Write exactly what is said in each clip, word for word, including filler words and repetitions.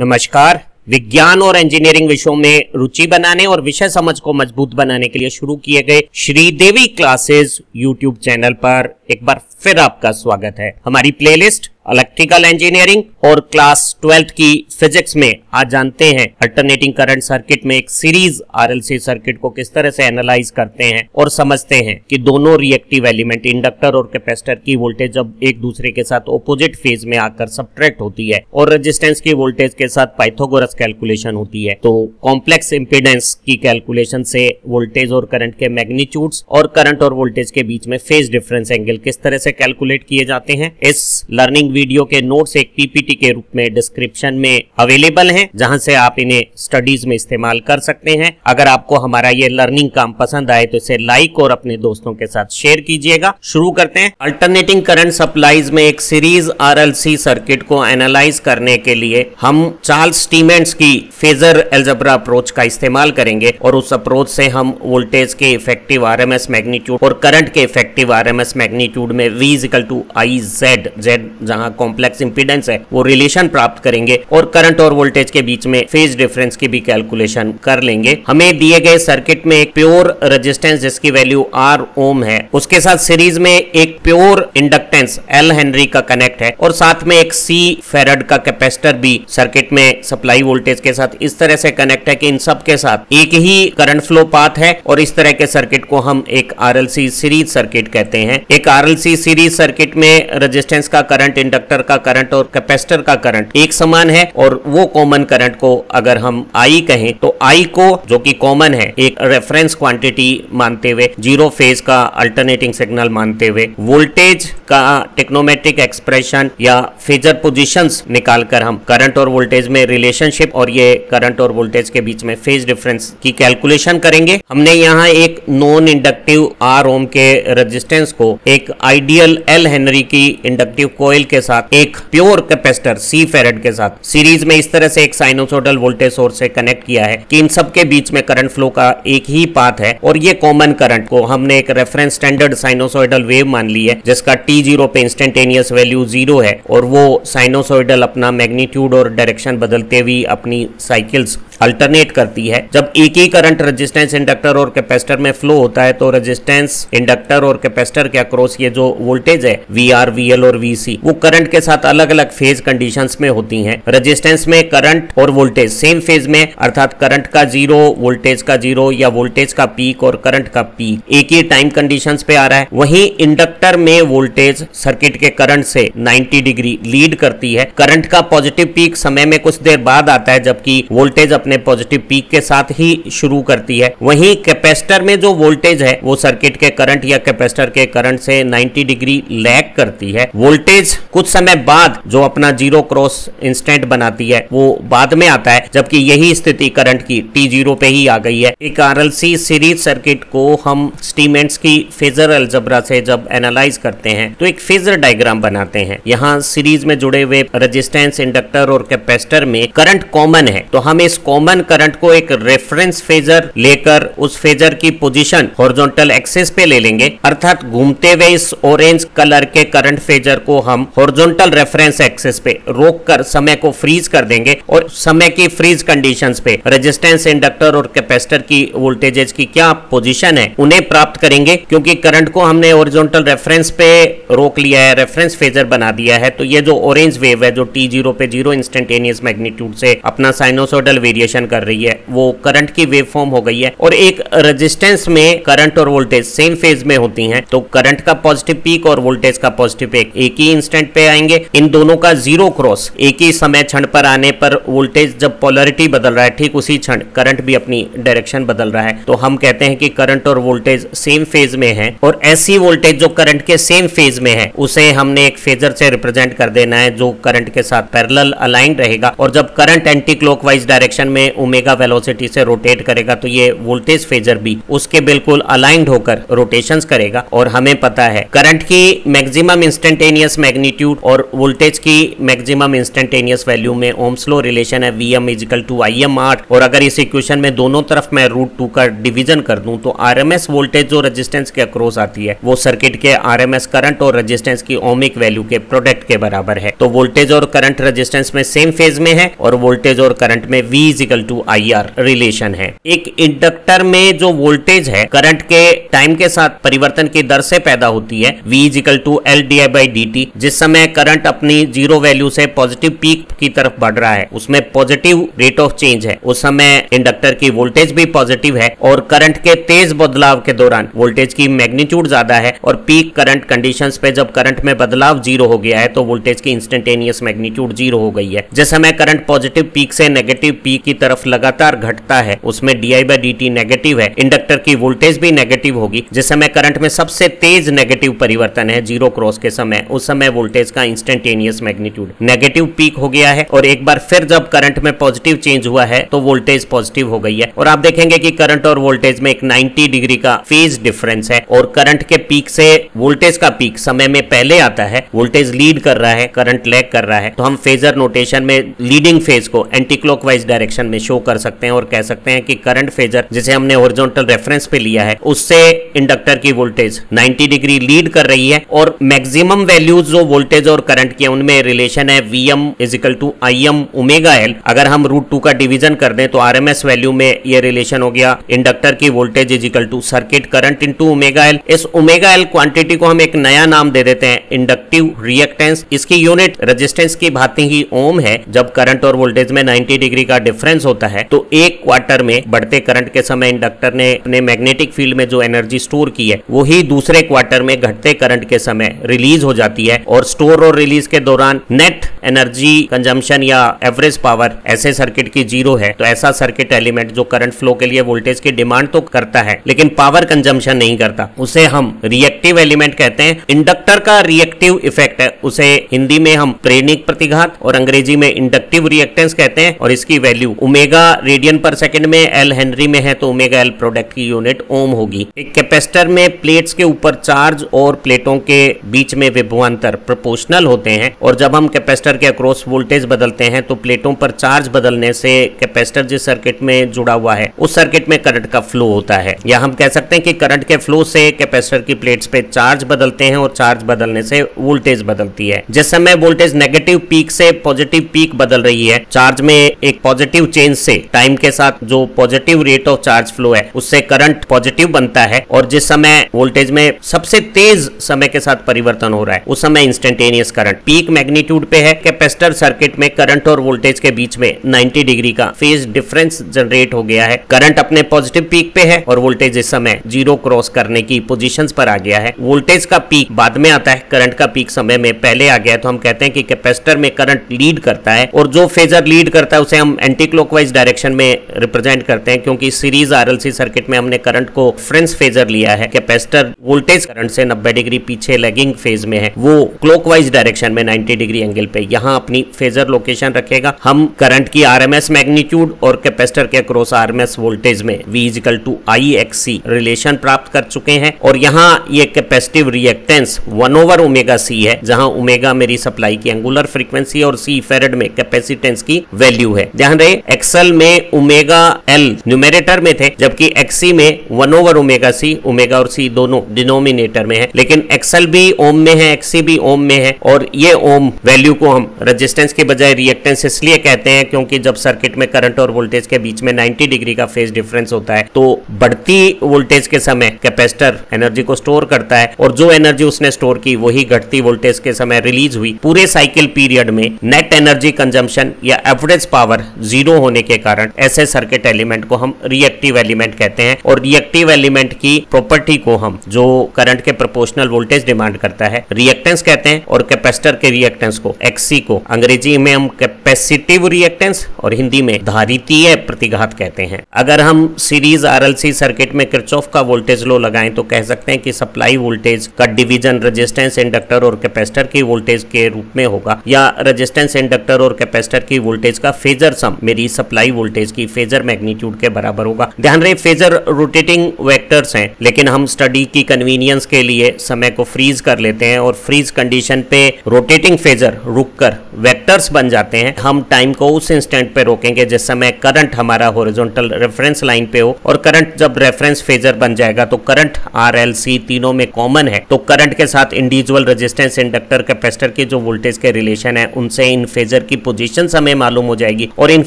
नमस्कार। विज्ञान और इंजीनियरिंग विषयों में रुचि बनाने और विषय समझ को मजबूत बनाने के लिए शुरू किए गए श्रीदेवी क्लासेज यूट्यूब चैनल पर एक बार फिर आपका स्वागत है। हमारी प्लेलिस्ट इलेक्ट्रिकल इंजीनियरिंग और क्लास ट्वेल्थ की फिजिक्स में आज जानते हैं अल्टरनेटिंग करंट सर्किट में एक सीरीज आरएलसी सर्किट को किस तरह से एनालाइज करते हैं और समझते हैं कि दोनों रिएक्टिव एलिमेंट इंडक्टर और कैपेसिटर की वोल्टेज जब एक दूसरे के साथ ऑपोजिट फेज में आकर सब्ट्रैक्ट होती है और रेजिस्टेंस की वोल्टेज के साथ पाइथागोरस कैलकुलेशन होती है तो कॉम्प्लेक्स इम्पीडेंस की कैलकुलेशन से वोल्टेज और करंट के मैग्नीट्यूड्स और करंट और वोल्टेज के बीच में फेज डिफरेंस एंगल किस तरह से कैलकुलेट किए जाते हैं। इस लर्निंग वीडियो के नोट्स एक पीपीटी के रूप में डिस्क्रिप्शन में अवेलेबल हैं, जहां से आप इन्हें स्टडीज में इस्तेमाल कर सकते हैं। अगर आपको हमारा ये लर्निंग काम पसंद आए तो इसे लाइक और अपने दोस्तों के साथ शेयर कीजिएगा। शुरू करते हैं। अल्टरनेटिंग करंट सप्लाईज में एक सीरीज आरएलसी सर्किट को एनालाइज करने के लिए हम चार्ल्स टीमेंड्स की फेजर अलजेब्रा अप्रोच का इस्तेमाल करेंगे और उस अप्रोच से हम वोल्टेज के इफेक्टिव आरएमएस मैग्नीट्यूड और करंट के इफेक्टिव आरएमएस मैग्नीट्यूड में V to I Z Z जहां कॉम्प्लेक्स इंपीडेंस है वो रिलेशन प्राप्त करेंगे और करंट और वोल्टेज के बीच में फेज डिफरेंस की भी कैलकुलेशन कर लेंगे। हमें दिए गए सर्किट में एक प्योर रेजिस्टेंस जिसकी वैल्यू R ओम है उसके साथ सीरीज में एक प्योर इंडक्टेंस L हेनरी का कनेक्ट है और साथ में एक C फेरेड का कैपेसिटर भी सर्किट में सप्लाई वोल्टेज के साथ इस तरह से कनेक्ट है कि इन सब के साथ एक ही करंट फ्लो पाथ है और इस तरह के सर्किट को हम एक आरएलसी सीरीज सर्किट कहते हैं। एक आरएलसी सीरीज सर्किट में रेजिस्टेंस का करंट, इंडक्टर का करंट और कैपेसिटर का करंट एक समान है और वो कॉमन करंट को अगर हम I कहें तो I को जो कि कॉमन है एक रेफरेंस क्वांटिटी मानते हुए जीरो फेज का अल्टरनेटिंग सिग्नल मानते हुए वोल्टेज का टेक्नोमेट्रिक एक्सप्रेशन या फेजर पोजीशंस निकालकर हम करंट और वोल्टेज में रिलेशनशिप और ये करंट और वोल्टेज के बीच में फेज डिफरेंस की कैलकुलेशन करेंगे। हमने यहाँ एक नॉन इंडक्टिव आर ओम के रेजिस्टेंस को एक आइडियल एल हेनरी की इंडक्टिव कोयल के साथ एक प्योर कैपेसिटर सी फेरेड के साथ सीरीज में इस तरह से एक साइनोसोडल वोल्टेज सोर्स से कनेक्ट किया है कि इन सब के बीच में करंट फ्लो का एक ही पाथ है और ये कॉमन करंट को हमने एक रेफरेंस स्टैंडर्ड साइनोसोडल वेव मान ली है जिसका टी जीरो पे इंस्टेंटेनियस वैल्यू जीरो है और वो साइनोसोडल अपना मैग्नीट्यूड और डायरेक्शन बदलते हुए अपनी साइकिल्स अल्टरनेट करती है। जब एक ही करंट रेजिस्टेंस, इंडक्टर और कैपेसिटर में फ्लो होता है तो रेजिस्टेंस, इंडक्टर और कैपेसिटर के अक्रॉस ये जो वोल्टेज है वी आर, वी एल और वी सी वो करंट के साथ अलग अलग फेज कंडीशंस में होती हैं। रेजिस्टेंस में करंट और वोल्टेज सेम फेज में अर्थात करंट का जीरो, वोल्टेज का जीरो या वोल्टेज का पीक और करंट का पीक एक ही टाइम कंडीशंस पे आ रहा है। वहीं इंडक्टर में वोल्टेज सर्किट के करंट से नाइन्टी डिग्री लीड करती है। करंट का पॉजिटिव पीक समय में कुछ देर बाद आता है जबकि वोल्टेज अपने पॉजिटिव पीक के साथ ही शुरू करती है। वहीं कैपेसिटर में जो वोल्टेज है वो सर्किट के करंट या कैपेसिटर के करंट से नाइन्टी डिग्री लैग करती है। वोल्टेज कुछ समय बाद जो अपना जीरो क्रॉस इंस्टेंट बनाती है वो बाद में आता है जबकि यही स्थिति करंट की टी जीरो पे ही आ गई है। एक आरएलसी सीरीज सर्किट को हम स्टीमेंट्स की फेजर अलजेब्रा से जब एनालाइज करते हैं तो एक फेजर डायग्राम बनाते हैं। यहाँ सीरीज में जुड़े हुए रेजिस्टेंस, इंडक्टर और कैपेसिटर में करंट कॉमन है तो हम इस कॉमन करंट को एक रेफरेंस फेजर लेकर उस फेजर की पोजीशन हॉरिजॉन्टल एक्सिस पे ले लेंगे अर्थात घूमते हुए इस ऑरेंज कलर के करंट फेजर को हम हॉरिजॉन्टल रेफरेंस एक्सिस पे रोक कर समय को फ्रीज कर देंगे और समय की फ्रीज कंडीशंस पे रेजिस्टेंस, इंडक्टर और कैपेसिटर की वोल्टेजेज की क्या पोजीशन है उन्हें प्राप्त करेंगे। क्योंकि करंट को हमने हॉरिजॉन्टल रेफरेंस पे रोक लिया है, रेफरेंस फेजर बना दिया है तो ये जो ऑरेंज वेव है जो टी जीरो पे जीरो इंस्टेंटेनियस मैग्नीट्यूड से अपना साइनोसोडल वेरिएशन कर रही है वो करंट की वेव फॉर्म हो गई है और एक रेजिस्टेंस में करंट और वोल्टेज सेम फेज में होती है तो करंट का पॉजिटिव पीक और वोल्टेज का पॉजिटिव पीक एक ही इंस्टेंट पे आएंगे। इन दोनों का जीरो क्रॉस एक ही समय क्षण पर आने पर वोल्टेज जब पोलैरिटी बदल रहा है ठीक उसी क्षण करंट भी अपनी डायरेक्शन बदल रहा है तो हम कहते हैं कि करंट और वोल्टेज सेम फेज में है और ऐसी वोल्टेज जो करंट के सेम फेज में है उसे हमने एक फेजर से रिप्रेजेंट कर देना है जो करंट के साथ पैरेलल अलाइंड रहेगा और जब करंट एंटी क्लॉकवाइज डायरेक्शन में में ओमेगा वेलोसिटी से रोटेट करेगा तो ये वोल्टेज फेजर भी उसके बिल्कुल अलाइंड होकर रोटेशंस करेगा। और हमें पता है करंट की मैक्सिमम इंस्टेंटेनियस मैग्नीट्यूड और वोल्टेज की मैक्सिमम इंस्टेंटेनियस वैल्यू में ओम्स लॉ रिलेशन है Vm equal to I m R। और अगर इस इक्वेशन में दोनों तरफ मैं रूट टू का डिवीजन कर दूं तो आरएमएस वोल्टेज जो रेजिस्टेंस के अक्रॉस आती है वो सर्किट के आरएमएस करंट और रेजिस्टेंस की ओमिक वैल्यू के प्रोडक्ट के बराबर है। तो वोल्टेज और करंट रेजिस्टेंस में सेम फेज में है और वोल्टेज और करंट में V equal to I R relation है। एक इंडक्टर में जो वोल्टेज है करंट के टाइम के साथ परिवर्तन की दर से पैदा होती है V equal to L d I by d t। जिस समय करंट अपनी जीरो वैल्यू से पॉजिटिव पीक की तरफ बढ़ रहा है उसमें पॉजिटिव रेट ऑफ चेंज है, उस समय इंडक्टर की वोल्टेज भी पॉजिटिव है और करंट के तेज बदलाव के दौरान वोल्टेज की मैग्नीट्यूड ज्यादा है और पीक करंट कंडीशंस पे जब करंट में बदलाव जीरो हो गया है तो वोल्टेज की इंस्टेंटेनियस मैग्नीट्यूड जीरो हो गई है। जिस समय करंट पॉजिटिव पीक से नेगेटिव पीक की तरफ लगातार घटता है उसमें d I by d t negative है, इंडक्टर की वोल्टेज भी नेगेटिव होगी। जिस समय करंट में सबसे तेज नेगेटिव परिवर्तन है जीरो क्रॉस के समय, उस समय वोल्टेज का इंस्टेंटेनियस मैग्नीट्यूड नेगेटिव पीक हो गया है और एक बार फिर जब करंट में पॉजिटिव चेंज हुआ है तो वोल्टेज पॉजिटिव हो गई है। और आप देखेंगे कि करंट और वोल्टेज में एक नब्बे डिग्री का फेज डिफरेंस है और करंट के पीक से वोल्टेज का पीक समय में पहले आता है, वोल्टेज लीड कर रहा है, करंट लैग कर रहा है। तो हम फेजर नोटेशन में लीडिंग फेज को एंटी क्लॉकवाइज डायरेक्शन में शो कर सकते हैं और कह सकते हैं कि करंट फेजर जिसे हमने हॉरिजॉन्टल रेफरेंस पे लिया है उससे इंडक्टर की वोल्टेज नब्बे डिग्री लीड कर रही है और मैक्सिमम वैल्यूज जो वोल्टेज और करंट की उनमें रिलेशन है Vm is equal to Im omega L। अगर हम रूट टू का डिवीजन कर दें तो आरएमएस वैल्यू में ये रिलेशन हो गया इंडक्टर की voltage is equal to circuit current into omega L। इस ओमेगा L क्वांटिटी को हम एक नया नाम दे देते हैं इंडक्टिव रिएक्टेंस। इसकी यूनिट रेजिस्टेंस की भांति ही ओम है। जब करंट और वोल्टेज में नब्बे डिग्री का डिफरेंस होता है तो एक क्वार्टर में बढ़ते करंट के समय इंडक्टर ने अपने मैग्नेटिक फील्ड में जो एनर्जी स्टोर की है वही दूसरे क्वार्टर में घटते करंट के समय रिलीज हो जाती है और स्टोर और रिलीज के दौरान नेट एनर्जी कंजम्पशन या एवरेज पावर ऐसे सर्किट की जीरो है। तो ऐसा सर्किट एलिमेंट जो करंट फ्लो के लिए वोल्टेज की डिमांड तो करता है लेकिन पावर कंजम्पशन नहीं करता, उसे हम रिएक्टिव एलिमेंट कहते हैं। इंडक्टर का रिएक्टिव इफेक्ट है, उसे हिंदी में हम प्रेरणिक प्रतिघात और अंग्रेजी में इंडक्टिव रिएक्टेंस कहते हैं। और इसकी वैल्यू ओमेगा रेडियन पर सेकंड में एल हेनरी में है तो ओमेगा एल प्रोडक्ट की यूनिट ओम होगी। एक कैपेसिटर में प्लेट्स के ऊपर चार्ज और प्लेटों के बीच में विभवांतर प्रोपोर्शनल होते हैं और जब हम कैपेसिटर के अक्रॉस वोल्टेज बदलते हैं तो प्लेटों पर चार्ज बदलने से कैपेसिटर जिस सर्किट में जुड़ा हुआ है उस सर्किट में करंट का फ्लो होता है। या हम कह सकते हैं कि करंट के फ्लो से कैपेसिटर की प्लेट्स पे चार्ज बदलते हैं और चार्ज बदलने से वोल्टेज बदलती है। जिस समय वोल्टेज नेगेटिव पीक से पॉजिटिव पीक बदल रही है, चार्ज में एक पॉजिटिव चेंज से टाइम के साथ जो positive rate of charge flow है उससे करंट पॉजिटिव बनता है। और जिस समय वोल्टेज में सबसे तेज समय के साथ परिवर्तन हो रहा है उस समय इंस्टेंटेनियस करंट पीक मैग्नीट्यूड पे है। कैपेसिटर सर्किट में करंट और वोल्टेज के बीच में नब्बे डिग्री का फेज डिफरेंस जनरेट हो गया है। करंट अपने पॉजिटिव पीक पे है और वोल्टेज इस समय जीरो क्रॉस करने की पोजीशंस पर आ गया है। वोल्टेज का पीक बाद में आता है, करंट का पीक समय में पहले आ गया है। तो हम कहते हैं कि कैपेसिटर में करंट लीड करता है और जो फेजर लीड करता है उसे हम एंटी क्लॉकवाइज डायरेक्शन में रिप्रेजेंट करते हैं क्योंकि सीरीज आरएलसी सर्किट में हमने करंट को रेफरेंस फेजर लिया है। कैपेसिटर वोल्टेज करंट से नब्बे डिग्री पीछे लैगिंग फेज में है, वो क्लॉकवाइज डायरेक्शन में नब्बे डिग्री एंगल पे यहाँ अपनी फेजर लोकेशन रखेगा। हम करंट की आरएमएस मैग्नीट्यूड और कैपेसिटर के अक्रॉस आरएमएस वोल्टेज में V equal to I x c relation प्राप्त कर चुके हैं और यहाँ ये capacitive reactance one over omega C है जहाँ ओमेगा मेरी सप्लाई की एंगुलर फ्रीक्वेंसी और C फेरेड में कैपेसिटेंस की वैल्यू है। ध्यान रहे एक्सल में ओमेगा L न्यूमेरेटर में थे जबकि xc में one over omega C, omega और C दोनों डिनोमिनेटर में है लेकिन एक्सल भी ओम में है, xc भी ओम में है। और ये ओम वैल्यू को हम रेजिस्टेंस के बजाय रिएक्टेंस इसलिए कहते हैं क्योंकि जब सर्किट में करंट और वोल्टेज के बीच में नब्बे डिग्री का फेज डिफरेंस होता है तो बढ़ती वोल्टेज के समय कैपेसिटर एनर्जी को स्टोर करता है और जो एनर्जी उसने स्टोर की वही घटती वोल्टेज के समय रिलीज हुई। पूरे साइकिल पीरियड में नेट एनर्जी कंजम्पशन या एवरेज पावर जीरो होने के कारण ऐसे सर्किट एलिमेंट को हम रिएक्टिव एलिमेंट कहते हैं। और रिएक्टिव एलिमेंट की प्रॉपर्टी को हम जो करंट के प्रोपोर्शनल वोल्टेज डिमांड करता है रिएक्टेंस कहते हैं और कैपेसिटर के रिएक्टेंस को एक्सी को अंग्रेजी में हम कैपेसिटिव रिएक्टेंस और हिंदी में धारितीय प्रतिघात कहते हैं। अगर हम सीरीज आरएलसी सर्किट में किरचॉफ का वोल्टेज लॉ लगाएं तो कह सकते हैं कि सप्लाई वोल्टेज का डिवीजन रेजिस्टेंस इंडक्टर और कैपेसिटर की वोल्टेज के रूप में होगा या रेजिस्टेंस इंडक्टर और कैपेसिटर की वोल्टेज का फेजर सम मेरी की सप्लाई वोल्टेज की फेजर मैग्नीट्यूड के बराबर होगा। ध्यान रहे फेजर रोटेटिंग वेक्टर्स हैं, लेकिन हम स्टडी की कन्वीनियंस के लिए समय को फ्रीज कर लेते हैं और फ्रीज कंडीशन पे रोटेटिंग फेजर रुककर वेक्टर्स बन जाते हैं। हम टाइम को उस इंस्टेंट पे रोकेंगे जिस समय करंट हमारा हॉरिजॉन्टल रेफरेंस लाइन पे हो, और करंट जब रेफरेंस फेजर बन जाएगा तो करंट आरएलसी तीनों में कॉमन है, तो करंट के साथ इंडिविजुअल रेजिस्टेंस इंडक्टर कैपेसिटर की जो वोल्टेज के रिलेशन है उनसे इन फेजर की पोजीशन समय मालूम हो जाएगी। और इन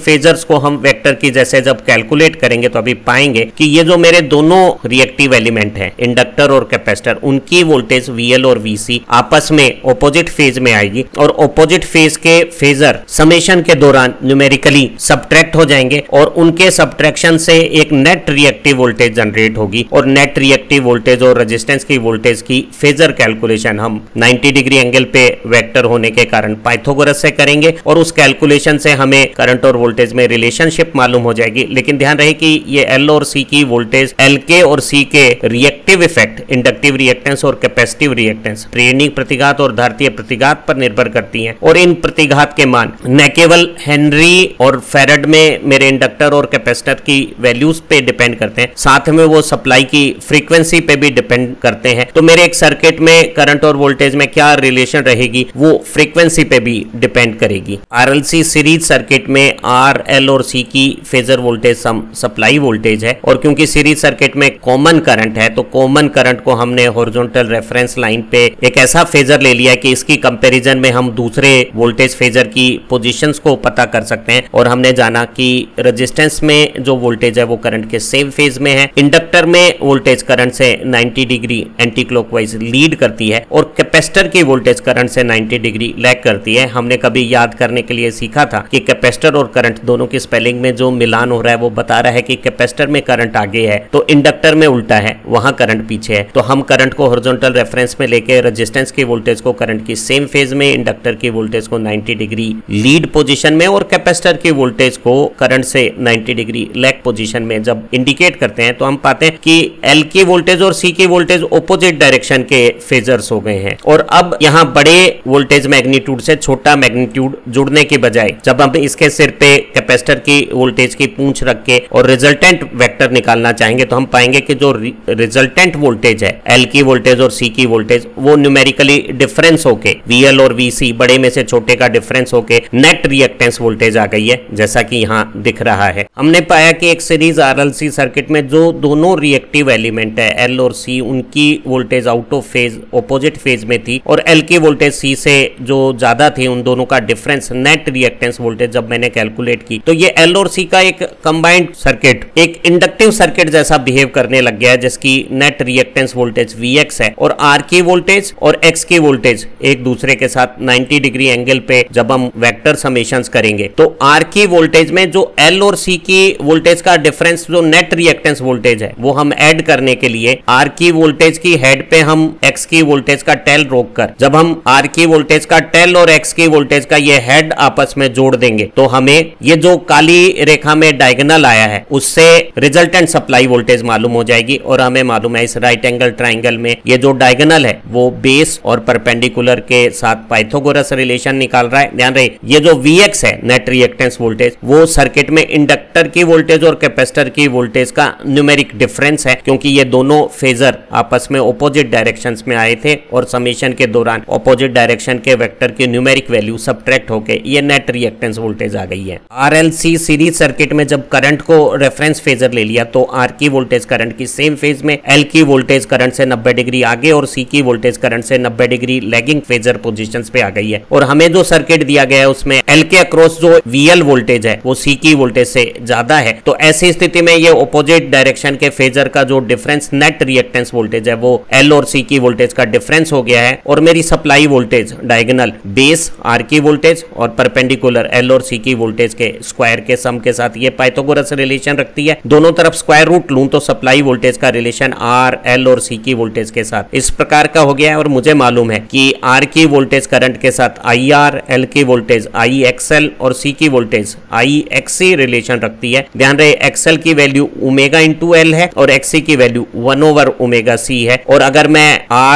फेजर्स को हम वेक्टर की जैसे जब कैलकुलेट करेंगे तो अभी पाएंगे कि ये जो मेरे दोनों रिएक्टिव एलिमेंट हैं, इंडक्टर और कैपेसिटर, उनकी वोल्टेज V L और V C आपस में ऑपोजिट फेज में आएगी और ऑपोजिट फेज के फेजर समेशन के दौरान न्यूमेरिकली सब्ट्रैक्ट हो जाएंगे और उनके सब्ट्रैक्शन से एक नेट रिएक्टिव वोल्टेज जनरेट होगी। और नेट रिएक्टिव वोल्टेज और रेजिस्टेंस की वोल्टेज की फेजर कैलकुलेशन हम नब्बे डिग्री एंगल पे वेक्टर होने के कारण पाइथागोरस से करेंगे और उस कैलकुलेशन से हमें करंट और वोल्टेज में रिलेशनशिप मालूम हो जाएगी। लेकिन ध्यान रहे कि ये L और C की वोल्टेज L के और C के रिएक्टिव इफेक्ट, इंडक्टिव रिएक्टेंस और कैपेसिटिव रिएक्टेंस, प्रेरणिक प्रतिघात और धारतीय प्रतिघात पर निर्भर करती हैं और इन प्रतिघात के मान न केवल हेनरी और फैरड में मेरे इंडक्टर और कैपेसिटर की वैल्यूज पे डिपेंड करते हैं, साथ में वो सप्लाई की फ्रीक्वेंसी पे भी डिपेंड करते हैं। तो मेरे एक सर्किट में करंट और वोल्टेज में क्या रिलेशन रहेगी वो फ्रीक्वेंसी पे भी डिपेंड करेगी। आरएलसी सीरीज सर्किट में आर, एल और सी की phasor voltage sum supply voltage है और क्योंकि सीरीज सर्किट में कॉमन करंट है तो कॉमन करंट को हमने हॉरिजॉन्टल रेफरेंस लाइन पे एक ऐसा फेजर ले लिया कि इसकी कंपैरिजन में हम दूसरे वोल्टेज फेजर की पोजीशंस को पता कर सकते हैं। और हमने जाना कि रेजिस्टेंस में जो वोल्टेज है वो करंट के सेम फेज में है, इंडक्टर में वोल्टेज करंट से नब्बे डिग्री एंटी क्लॉकवाइज लीड करती है और कैपेसिटर की वोल्टेज करंट से नब्बे डिग्री लैग करती है। हमने कभी याद करने के लिए सीखा था कि कैपेसिटर और करंट दोनों की स्पेलिंग में जो मिलान हो रहा है वो बता रहा है कि कैपेसिटर में करंट आगे है तो इंडक्टर में उल्टा है, वहां करंट पीछे है। तो हम करंट को हॉरिजॉन्टल रेफरेंस में लेके रेजिस्टेंस की वोल्टेज को करंट की सेम फेज में, इंडक्टर की वोल्टेज को नब्बे डिग्री लीड पोजीशन में और कैपेसिटर की वोल्टेज को करंट से नब्बे डिग्री लैग पोजीशन में जब इंडिकेट करते हैं तो हम पाते हैं कि L की वोल्टेज और C की वोल्टेज ऑपोजिट डायरेक्शन के फेजर्स हो गए हैं। और अब यहाँ बड़े वोल्टेज मैग्नीट्यूड से छोटा मैग्नीट्यूड जुड़ने के बजाय जब हम इसके सिर पे कैपेसिटर की वोल्टेज की पूंछ रख के और रिजल्टेंट वेक्टर निकालना चाहेंगे तो हम पाएंगे कि जो रिजल्टेंट वोल्टेज है L की वोल्टेज और C की वोल्टेज वो न्यूमेरिकली डिफरेंस होके V L और V C बड़े में से छोटे का डिफरेंस होके नेट रिएक्टेंस वोल्टेज आ गई है, जैसा कि यहाँ दिख रहा है। हमने पाया कि एक सीरीज आरएलसी सर्किट में जो दोनों रिएक्टिव एलिमेंट है L और C, उनकी voltage out of phase opposite phase में थी और L की वोल्टेज C से जो ज्यादा थी उन दोनों का डिफरेंस नेट रिएक्टेंस वोल्टेज जब मैंने कैलकुलेट की तो ये L और C का एक कंबाइंड सर्किट, एक इंडक्टिव सर्किट जैसा बिहेव करने लग गया है जिसकी net reactance voltage V X है और R की वोल्टेज और X की वोल्टेज एक दूसरे के साथ नब्बे डिग्री एंगल पे जब हम वेक्टर समेशंस करेंगे तो R की वोल्टेज में जो L और C की वोल्टेज का डिफरेंस जो नेट रिएक्टेंस वोल्टेज है वो हम ऐड करने के लिए R की वोल्टेज की हेड पे हम X की वोल्टेज का टेल रोक कर जब हम R की वोल्टेज का टेल और X की वोल्टेज का ये हेड आपस में जोड़ देंगे तो हमें ये जो काली रेखा में डायगोनल आया है उससे रिजल्टेंट सप्लाई वोल्टेज मालूम हो जाएगी। और हमें मालूम है इस राइट एंगल ट्राइंगल में ये जो डायगोनल है वो बेस और परपेंडिकुलर के साथ पाइथागोरस रिलेशन निकाल रहा है। ध्यान रहे ये जो V X है नेट रिएक्टेंस वोल्टेज वो सर्किट में इंडक्टर की वोल्टेज और कैपेसिटर की वोल्टेज का न्यूमेरिक डिफरेंस है क्योंकि ये दोनों फेजर आपस में ऑपोजिट डायरेक्शंस में आए थे और समेशन के दौरान ऑपोजिट डायरेक्शन के वेक्टर की न्यूमेरिक वैल्यू सब्ट्रैक्ट होके ये नेट रिएक्टेंस वोल्टेज आ गई है। आरएलसी सीरीज सर्किट में जब करंट को रेफरेंस फेजर ले लिया तो R की वोल्टेज करंट की सेम फेज में, L की वोल्टेज करंट से नब्बे डिग्री आगे और C की वोल्टेज करंट से नब्बे डिग्री लैगिंग फेजर पोजीशंस पे आ गई है। और हमें जो सर्किट दिया गया है उसमें L के अक्रॉस जो V L वोल्टेज है वो C की वोल्टेज से ज्यादा है तो ऐसी स्थिति में ये ऑपोजिट डायरेक्शन के फेजर का जो डिफरेंस नेट रिएक्टेंस वोल्टेज है वो L और C की वोल्टेज का डिफरेंस हो गया है। और मेरी supply voltage diagonal base R की वोल्टेज और परपेंडिकुलर L और C की वोल्टेज के स्क्वायर के सम के साथ ये पाइथागोरस रिलेशन रखती है। दोनों तरफ स्क्वायर रूट लूं तो सप्लाई वोल्टेज का रिलेशन R, L और C की वोल्टेज के साथ इस प्रकार का हो गया है। और मुझे मालूम है कि R की वोल्टेज करंट के साथ I R, L की वोल्टेज I X L और C की voltage I X C relation रखती है। ध्यान रहे X L की वैल्यू ओमेगा इंटू L है और X C की value one over omega C है। और अगर मैं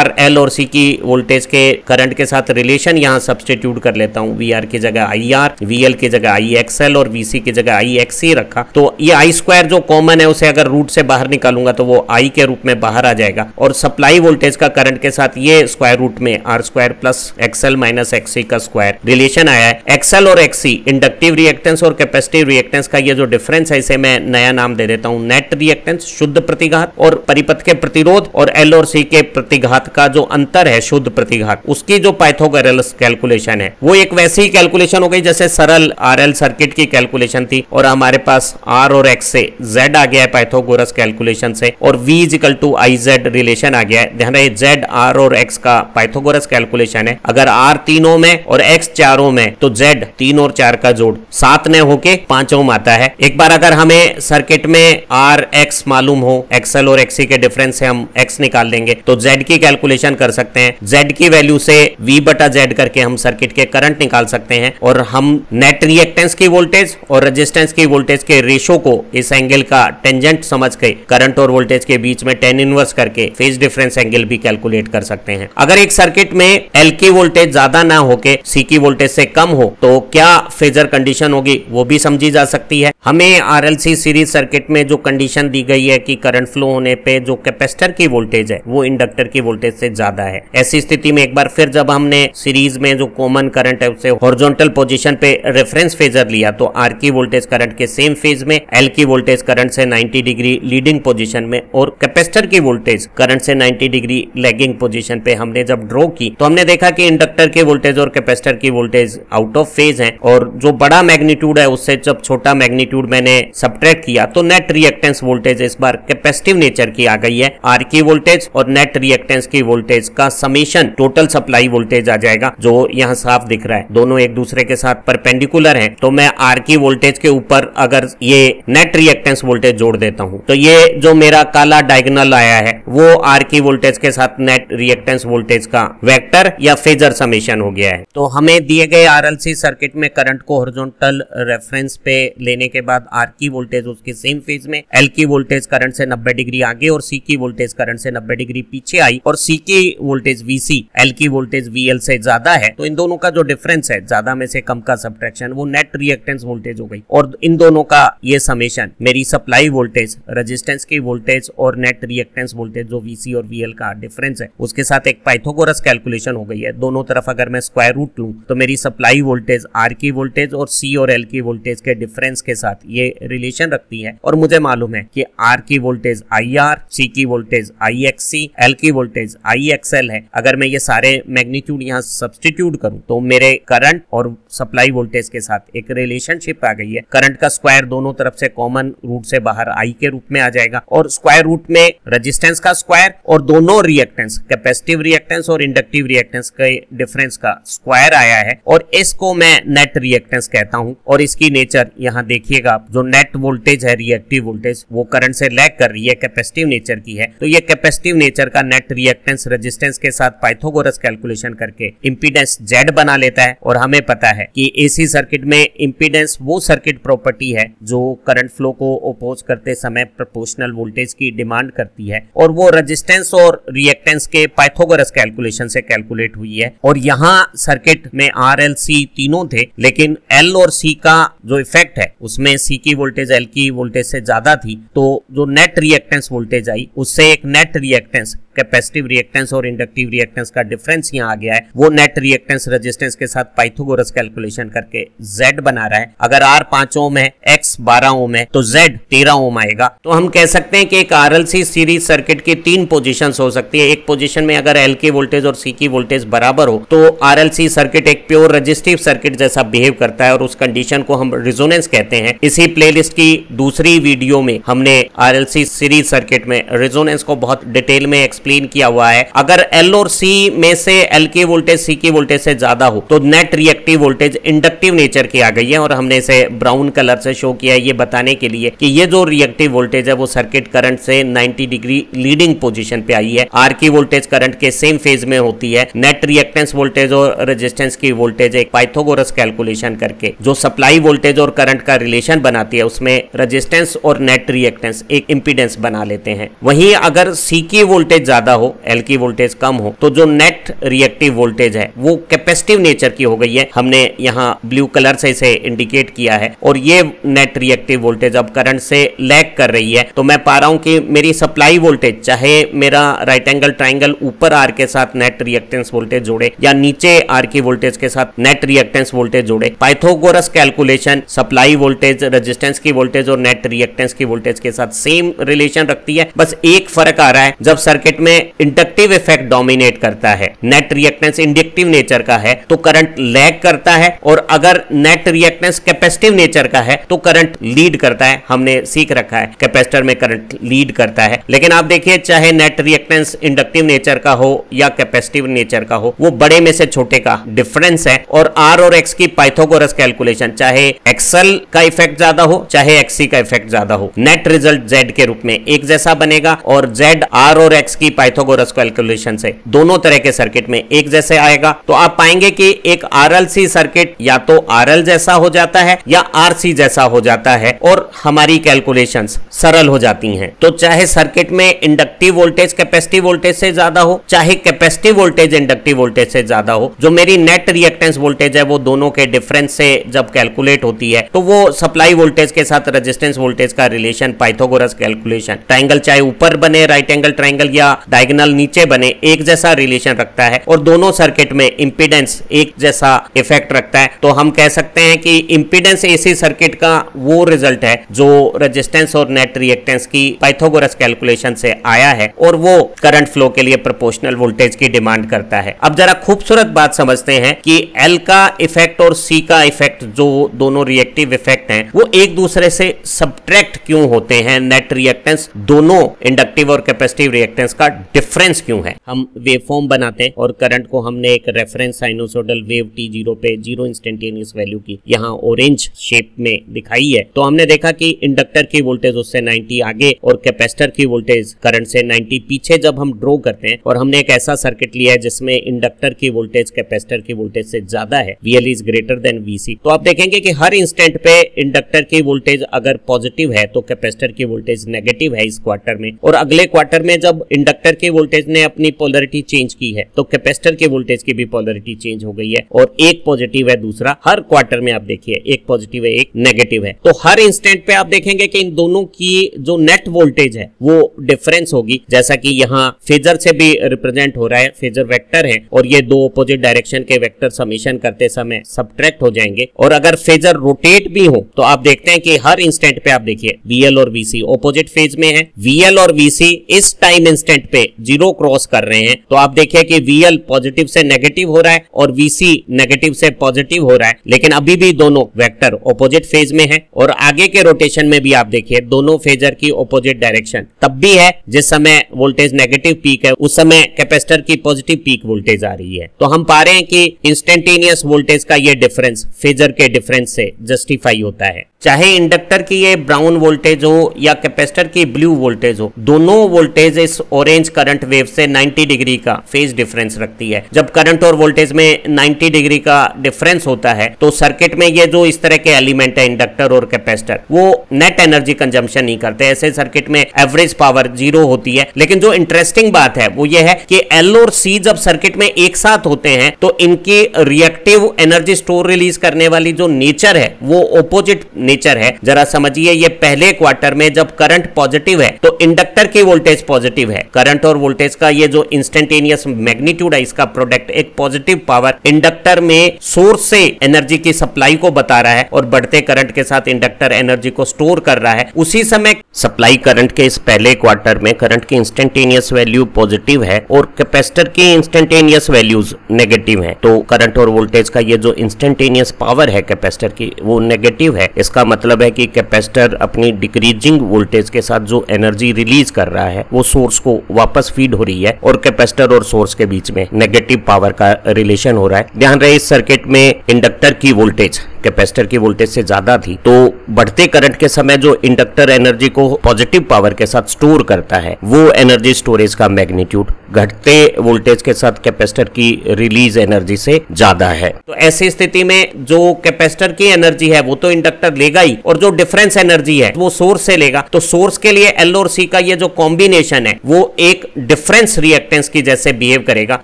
R, L और C की वोल्टेज के करंट के साथ रिलेशन यहाँ सब्सटीट्यूट कर लेता हूँ, V R की जगह I R, V L की जगह I X L एक्सएल और वीसी की जगह आई एक्स ही रखा, तो ये आई स्क्वायर जो कॉमन है उसे अगर रूट से बाहर निकालूंगा तो वो आई के रूप में बाहर आ जाएगा। और सप्लाई वोल्टेज का करंट के साथ ये स्क्वायर रूट में R square plus XL minus XC का स्क्वायर रिलेशन आया है। एक्सएल और एक्ससी इंडक्टिव रिएक्टेंस और कैपेसिटिव रिएक्टेंस का ये जो डिफरेंस है इसे मैं नया नाम दे देता हूँ नेट रिएक्टेंस, शुद्ध प्रतिघात, और परिपथ के प्रतिरोध और एल और सी के प्रतिघात का जो अंतर है शुद्ध प्रतिघात, उसकी जो पाइथागोरस कैलकुलेशन है वो एक वैसी कैलकुलेशन हो गई जैसे सरल आरएल सर्किट की कैलकुलेशन थी। और हमारे पास आर और एक्स से जेड आ गया है पाइथागोरस कैलकुलेशन से, और V is equal to I Z relation आ गया है। ध्यान रहे जेड आर और एक्स का पाइथागोरस कैलकुलेशन है। अगर आर तीनों में और एक्स चारों में तो जेड तीन और चार का जोड़ सात ने होके पांचों में आता है। एक बार अगर हमें सर्किट में आर एक्स मालूम हो, एक्सएल और एक्ससी के डिफरेंस से हम एक्स निकाल देंगे तो जेड की कैलकुलेशन कर सकते हैं। जेड की वैल्यू से वी बटा जेड करके हम सर्किट के करंट निकाल सकते हैं, और हम नेट रिएक्टेंस की वोल्टेज और रेजिस्टेंस की वोल्टेज के रेशो को इस एंगल का टेंजेंट समझ के करंट और वोल्टेज के बीच में टेन इनवर्स करके फेज डिफरेंस एंगल भी कैलकुलेट कर सकते हैं। अगर एक सर्किट में एल की वोल्टेज ज्यादा ना होके सी की वोल्टेज से कम हो तो क्या फेजर कंडीशन होगी वो भी समझी जा सकती है। हमें आरएलसी सीरीज सर्किट में जो कंडीशन दी गई है कि करंट फ्लो होने पे जो कैपेसिटर की वोल्टेज है वो इंडक्टर की वोल्टेज से ज्यादा है, ऐसी स्थिति में एक बार फिर जब हमने सीरीज में जो कॉमन करंट है उसे हॉरिजॉन्टल पोजीशन पे रेफरेंस फेजर लिया तो आर की वोल्टेज करंट के सेम फेज में, एल की वोल्टेज करंट से नाइंटी डिग्री लीडिंग पोजीशन में, और कैपेसिटर की वोल्टेज करंट से नाइंटी डिग्री लैगिंग पोजीशन पे हमने जब ड्रॉ की तो हमने देखा कि इंडक्टर की वोल्टेज और कैपेसिटर की वोल्टेज आउट ऑफ फेज है, और जो बड़ा मैग्नीट्यूड है उससे जब छोटा मैग्नीट्यूड मैंने सब्ट्रैक्ट किया तो नेट रिएक्टेंस वोल्टेज इस बार कैपेसिटिव नेचर की आ गई है। आर की वोल्टेज और नेट रिएक्टेंस की वोल्टेज का समेशन टोटल सप्लाई वोल्टेज आ जाएगा, जो यहाँ साफ दिख रहा है दोनों एक दूसरे के साथ परपेंडिकुलर हैं। तो मैं आर की वोल्टेज के ऊपर अगर ये नेट रिएक्टेंस वोल्टेज जोड़ देता हूँ तो ये जो मेरा काला डायगोनल आया है वो आर की वोल्टेज के साथ नेट रिएक्टेंस वोल्टेज का वेक्टर या फेजर समेशन हो गया है। तो हमें दिए गए आरएलसी सर्किट में करंट को हॉरिजॉन्टल रेफरेंस पे लेने के बाद आर की वोल्टेज उसके सेम फेज में, एल की वोल्टेज करंट से नब्बे डिग्री आगे और सी की वोल्टेज करंट से नब्बे डिग्री पीछे आई, और सी की वोल्टेज वीसी एल की वोल्टेज वीएल से ज्यादा है, तो इन दोनों का जो डिफरेंस है ज्यादा में से कम का सब्ट्रैक्शन वो नेट रिएक्टेंस वोल्टेज हो गई, और इन दोनों का ये समेशन मेरी सप्लाई वोल्टेज, रेजिस्टेंस की वोल्टेज और नेट रिएक्टेंस वोल्टेज जो वीसी और वीएल का डिफरेंस है उसके साथ एक पाइथागोरस कैलकुलेशन हो गई है। दोनों तरफ अगर मैं स्क्वायर रूट लूं तो मेरी सप्लाई वोल्टेज आर की वोल्टेज और सी और एल की वोल्टेज के डिफरेंस के साथ ये रिलेशन रखती है, और मुझे मालूम है कि आर की वोल्टेज आई आर, सी की voltage I X C, L की वोल्टेज आई एक्स एल है। अगर मैं ये सारे मैग्नीट्यूड यहाँ सब्स्टिट्यूट करूँ तो मेरे करंट और सप्लाई वोल्टेज के साथ एक रिलेशनशिप आ गई है। करंट का स्क्वायर दोनों तरफ से कॉमन रूट से बाहर आई के रूप में आ जाएगा, और स्क्वायर रूट में रेजिस्टेंस का स्क्वायर और दोनों रिएक्टेंस, कैपेसिटिव रिएक्टेंस और इंडक्टिव रिएक्टेंस के डिफरेंस का स्क्वायर आया है, और इसको मैं नेट रिएक्टेंस कहता हूँ। और इसकी नेचर यहाँ देखिएगा आप, जो नेट वोल्टेज है रिएक्टिव वोल्टेज वो करंट से लैग कर रही है, कैपेसिटिव नेचर की है, तो ये कैपेसिटिव नेचर का नेट रिएक्टेंस रेजिस्टेंस के साथ पाइथागोरस कैलकुलेशन करके इंपीडेंस जेड बना लेता है। और हमें पता है कि एसी सर्किट में इंपीडेंस वो सर्किट प्रॉपर्टी है जो करंट फ्लो को अपोज करते समय प्रोपोर्शनल वोल्टेज की डिमांड करती है, और वो रेजिस्टेंस और रिएक्टेंस के पाइथागोरस कैलकुलेशन से कैलकुलेट हुई है। और यहाँ सर्किट में आर एल सी तीनों थे, लेकिन एल और सी का जो इफेक्ट है उसमें सी की वोल्टेज एल की वोल्टेज से ज्यादा थी, तो जो नेट रिएक्टेंस वोल्टेज आई उससे एक नेट रिएक्टेंस, कैपेसिटिव रिएक्टेंस और इंडक्टिव रिएक्टेंस का डिफरेंस यहाँ आ गया है। वो नेट रिएक्टेंस रेजिस्टेंस के साथ पाइथागोरस कैलकुलेशन करके Z बना रहा है। अगर R पांच ओम है, X बारह ओम है, तो Z तेरह ओम आएगा। तो हम कह सकते हैं कि एक आरएलसी सीरीज सर्किट की तीन पोजीशंस हो सकती है। एक पोजीशन में अगर L की वोल्टेज और C की वोल्टेज बराबर हो तो आरएलसी सर्किट एक प्योर रेजिस्टिव सर्किट जैसा बिहेव करता है, और उस कंडीशन को हम रिजोनेंस कहते हैं। इसी प्लेलिस्ट की दूसरी वीडियो में हमने आरएलसी सीरीज सर्किट में रिजोनेंस को बहुत डिटेल में एक्सप्लेन किया हुआ है। अगर L और C में से L की वोल्टेज C की वोल्टेज से ज्यादा हो तो net reactive voltage inductive nature की आ गई है, और हमने इसे ब्राउन कलर से शो किया है ये बताने के लिए कि ये जो रिएक्टिव वोल्टेज है वो सर्किट करंट से नाइंटी डिग्री लीडिंग पोजीशन पे आई है। आर की वोल्टेज करंट के सेम फेज में होती है। नेट रिएक्टेंस वोल्टेज और रेजिस्टेंस की वोल्टेज एक पाइथागोरस कैलकुलेशन करके जो सप्लाई वोल्टेज और करंट का रिलेशन बनाती है उसमें रेजिस्टेंस और नेट रिएक्टेंस एक इम्पीडेंस बना लेते हैं। वहीं अगर सी की वोल्टेज ज्यादा हो, एल की वोल्टेज कम हो, तो जो नेट रिएक्टिव वोल्टेज है वो कैपेसिटिव नेचर की हो गई है। हमने यहाँ ब्लू कलर से इसे इंडिकेट किया है और ये नेट रिएक्टिव वोल्टेज अब करंट से लैग कर रही है। तो मैं पा रहा हूँ कि मेरी सप्लाई वोल्टेज, चाहे मेरा राइट एंगल ट्राइंगल ऊपर आर के साथ नेट रिएक्टेंस वोल्टेज जोड़े या नीचे आर की वोल्टेज के साथ नेट रिएक्टेंस वोल्टेज जोड़े, Pythagoras calculation supply voltage, resistance की वोल्टेज और नेट रिएक्टेंस की वोल्टेज के साथ सेम रिलेशन रखती है। बस एक फर्क आ रहा है, जब सर्किट में इंडक्टिव इफेक्ट डोमिनेट करता है, नेट रिएक्टेंस इंडक्टिव नेचर का है तो करंट लैग करता है, और अगर नेट रिएक्टेंस कैपेसिटिव नेचर का है तो करंट लीड करता है। हमने सीख रखा है कैपेसिटर में करंट लीड करता है। लेकिन आप देखिए, चाहे नेट रिएक्टेंस इंडक्टिव नेचर का हो या कैपेसिटिव नेचर का हो, वो बड़े में से छोटे का डिफरेंस है। और आर और एक्स की पाइथागोरस कैलकुलेशन, चाहे एक्सएल का इफेक्ट ज्यादा हो चाहे एक्सी का इफेक्ट ज्यादा हो, नेट रिजल्ट जेड के रूप में एक जैसा बनेगा, और जेड आर और एक्स की पाइथागोरस कैलकुलेशन से दोनों तरह के सर्किट में एक जैसे आएगा। तो आप पाएंगे कि एक आरएलसी सर्किट या तो आरएल जैसा हो जाता है या आरसी जैसा हो जाता है और हमारी कैलकुलेशंस सरल हो जाती हैं। तो चाहे सर्किट में इंडक्टिव वोल्टेज कैपेसिटिव वोल्टेज से ज्यादा हो, चाहे कैपेसिटिव वोल्टेज इंडक्टिव वोल्टेज से ज्यादा हो, जो मेरी नेट रिएक्टेंस वोल्टेज है वो दोनों के डिफरेंस से जब कैलकुलेट होती है तो वो सप्लाई वोल्टेज के साथ रेजिस्टेंस वोल्टेज का रिलेशन पाइथागोरस कैलकुलेशन, ट्राइंगल चाहे ऊपर बने राइट एंगल ट्राइंगल या डायगोनल नीचे बने, एक जैसा रिलेशन रखता है और दोनों सर्किट में इंपीडेंस एक जैसा इफेक्ट रखता है। तो हम कह सकते हैं कि इंपीडेंस एसी सर्किट का वो रिजल्ट है जो रेजिस्टेंस और नेट रिएक्टेंस की पाइथागोरस कैलकुलेशन से आया है, और वो करंट फ्लो के लिए प्रोपोर्शनल वोल्टेज की डिमांड करता है। अब जरा खूबसूरत बात समझते हैं कि एल का इफेक्ट और सी का इफेक्ट, जो दोनों रिएक्टिव इफेक्ट हैं, वो एक दूसरे से सब्ट्रैक्ट क्यों होते हैं। नेट रिएक्टेंस दोनों इंडक्टिव और कैपेसिटिव रिएक्टेंस का डिफरेंस क्यों है। हम वेवफॉर्म बनाते हैं और करंट को हमने एक reference sinusoidal wave T zero पे जीरो इंस्टेंटेनियस वैल्यू की यहाँ ऑरेंज शेप में दिखाई है। तो हमने देखा कि इंडक्टर की वोल्टेज उससे नाइंटी आगे और कैपेसिटर की वोल्टेज करंट से नाइंटी पीछे जब हम ड्रॉ करते हैं, और हमने एक ऐसा सर्किट लिया है जिसमें इंडक्टर की वोल्टेज कैपेसिटर की वोल्टेज से ज्यादा है, V L is greater than V C, तो आप देखेंगे कि हर इंस्टेंट पे इंडक्टर की वोल्टेज अगर पॉजिटिव है तो कैपेसिटर की वोल्टेज नेगेटिव है इस क्वार्टर में, और अगले क्वार्टर में जब इंडक्टर की वोल्टेज ने अपनी पोलरिटी चेंज की है तो कैपेसिटर की वोल्टेज की भी पोलरिटी चेंज हो गई है, और एक पॉजिटिव है दूसरा। हर क्वार्टर में आप देखिए एक पॉजिटिव है एक नेगेटिव है। तो हर इंस्टेंट पे आप देखेंगे कि इन दोनों की जो नेट वोल्टेज है वो डिफरेंस होगी, जैसा कि यहाँ फेजर से भी रिप्रेजेंट हो रहा है। फेजर वेक्टर है और ये दो अपोजिट डायरेक्शन के वेक्टर समेशन करते समय सब्ट्रैक्ट हो जाएंगे, और अगर फेजर रोटेट भी हो तो आप देखते हैं कि हर इंस्टेंट पे आप देखिए V L और V C ऑपोजिट फेज में है। V L और V C इस टाइम इंस्टेंट पे जीरो क्रॉस कर रहे हैं, तो आप देखिए कि V L पॉजिटिव से नेगेटिव हो रहा है और V C नेगेटिव से पॉजिटिव हो रहा है, लेकिन अभी भी दोनों वेक्टर ऑपोजिट फेज में है। और आगे के रोटेशन में भी आप देखिए दोनों फेजर की ऑपोजिट डायरेक्शन तब भी है जिस समय वोल्टेज नेगेटिव पीक है, उस समय कैपेसिटर की पॉजिटिव पीक वोल्टेज आ रही है। तो हम पा रहे हैं कि इंस्टेंटेनियस वोल्टेज का ये डिफरेंस फेजर के डिफरेंस से जस्टिफाई होता है। चाहे इंडक्टर की ये ब्राउन वोल्टेज हो या कैपेसिटर की ब्लू वोल्टेज हो, दोनों वोल्टेज इस ऑरेंज करंट वेव से नाइंटी डिग्री का फेज डिफरेंस रखती है। जब करंट और वोल्टेज में नाइंटी डिग्री का डिफरेंस होता है तो सर्किट में ये जो इस तरह के एलिमेंट है इंडक्टर और कैपेसिटर, वो नेट एनर्जी कंजम्पशन नहीं करते। ऐसे सर्किट में एवरेज पावर जीरो होती है। लेकिन जो इंटरेस्टिंग बात है वो ये है कि एल और सी जब सर्किट में एक साथ होते हैं तो इनकी रिएक्टिव एनर्जी स्टोर रिलीज करने वाली जो नेचर है वो ऑपोजिट नेचर है। जरा समझिए, ये पहले क्वार्टर में जब करंट पॉजिटिव है तो इंडक्टर की वोल्टेज पॉजिटिव है। करंट और वोल्टेज का ये जो इंस्टेंटेनियस मैग्नीट्यूड है इसका प्रोडक्ट एक पॉजिटिव पावर इंडक्टर में सोर्स से एनर्जी की सप्लाई को बता रहा है, और बढ़ते करंट के साथ इंडक्टर एनर्जी को स्टोर कर रहा है। उसी समय सप्लाई करंट के इस पहले क्वार्टर में करंट की इंस्टेंटेनियस वैल्यू पॉजिटिव है और कैपेसिटर की इंस्टेंटेनियस वैल्यूज नेगेटिव है। तो करंट और वोल्टेज का ये जो इंस्टेंटेनियस पावर है कैपेसिटर की वो नेगेटिव है। इसका मतलब है कि कैपेसिटर अपनी डिक्रीजिंग वोल्टेज के साथ जो एनर्जी रिलीज कर रहा है वो सोर्स को वापस फीड हो रही है, और कैपेसिटर और सोर्स के बीच में नेगेटिव पावर का रिलेशन हो रहा है। ध्यान रहे, इस सर्किट में इंडक्टर की वोल्टेज कैपेसिटर की वोल्टेज से ज्यादा थी, तो बढ़ते करंट के समय जो इंडक्टर एनर्जी को पॉजिटिव पावर के साथ स्टोर करता है वो एनर्जी स्टोरेज का मैग्नीट्यूड घटते वोल्टेज के साथ कैपेसिटर की रिलीज एनर्जी से ज्यादा है। तो ऐसी स्थिति में जो कैपेसिटर की एनर्जी है वो तो इंडक्टर लेगा ही, और जो डिफरेंस एनर्जी है वो सोर्स से लेगा। तो सोर्स के लिए एल और सी का ये जो कॉम्बिनेशन है वो एक डिफरेंस रिएक्टेंस की जैसे बिहेव करेगा।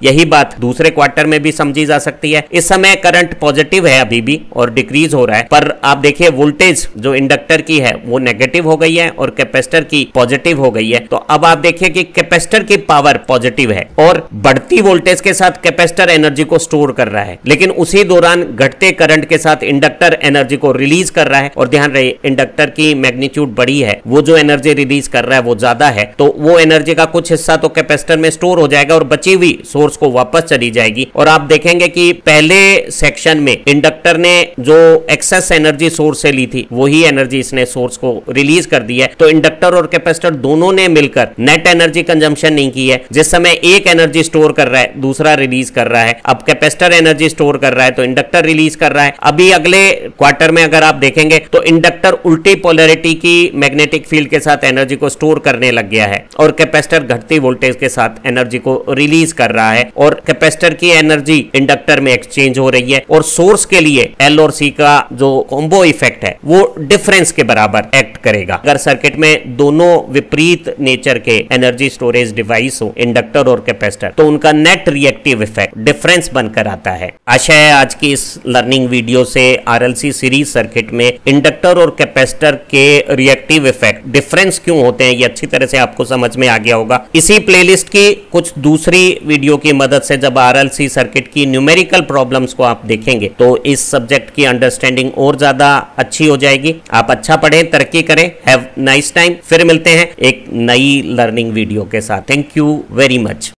यही बात दूसरे क्वार्टर में भी समझी जा सकती है। इस समय करंट पॉजिटिव है अभी भी और डिक्रीज हो रहा है, पर आप देखिए वोल्टेज जो इंडक्टर की है वो नेगेटिव हो गई है और कैपेसिटर की पॉजिटिव हो गई है। तो अब आप देखिए कि कैपेसिटर की पावर पॉजिटिव है और बढ़ती वोल्टेज के साथ कैपेसिटर एनर्जी को स्टोर कर रहा है, लेकिन उसी दौरान घटते करंट के साथ इंडक्टर एनर्जी को रिलीज कर रहा है। और ध्यान रहे इंडक्टर की मैग्नीट्यूड बड़ी है, वो जो एनर्जी रिलीज कर रहा है वो ज्यादा है, तो वो एनर्जी का कुछ हिस्सा तो कैपेसिटर में स्टोर हो जाएगा और बची हुई सोर्स को वापस चली जाएगी। और आप देखेंगे कि पहले सेक्शन में इंडक्टर ने जो एक्सेस एनर्जी सोर्स से ली थी वही एनर्जी इसने सोर्स को रिलीज कर दी है। तो इंडक्टर और कैपेसिटर दोनों ने मिलकर नेट एनर्जी कंजम्पशन नहीं की है। जिस समय एक एनर्जी स्टोर कर रहा है दूसरा रिलीज कर रहा है। अब कैपेसिटर एनर्जी स्टोर कर रहा है तो इंडक्टर रिलीज कर रहा है। अभी अगले क्वार्टर में अगर आप देखेंगे तो इंडक्टर उल्टी पोलैरिटी की मैग्नेटिक फील्ड के साथ एनर्जी को स्टोर करने लग गया है और कैपेसिटर घटती वोल्टेज के साथ एनर्जी को रिलीज कर रहा है, और कैपेसिटर की एनर्जी इंडक्टर में एक्सचेंज हो रही है। और सोर्स के लिए एल और सी का जो कॉम्बो इफेक्ट है वो डिफरेंस के बराबर एक्ट करेगा। अगर सर्किट में दोनों विपरीत नेचर के एनर्जी स्टोरेज डिवाइस हो, इंडक्टर और कैपेसिटर, तो उनका नेट रिएक्टिव इफेक्ट डिफरेंस बनकर आता है। आशा है आज की इस लर्निंग वीडियो से आरएलसी सीरीज सर्किट में इंडक्टर और कैपेसिटर के रिएक्टिव इफेक्ट डिफरेंस क्यों होते हैं ये अच्छी तरह से आपको समझ में आ गया होगा। इसी प्लेलिस्ट की कुछ दूसरी वीडियो की मदद से जब आरएलसी सर्किट की न्यूमेरिकल प्रॉब्लम्स को आप देखेंगे तो इस सब्जेक्ट की अंडरस्टैंडिंग और ज्यादा अच्छी हो जाएगी। आप अच्छा पढ़ें, तरक्की करें। Have nice time. फिर मिलते हैं एक नई लर्निंग वीडियो के साथ। Thank you very much.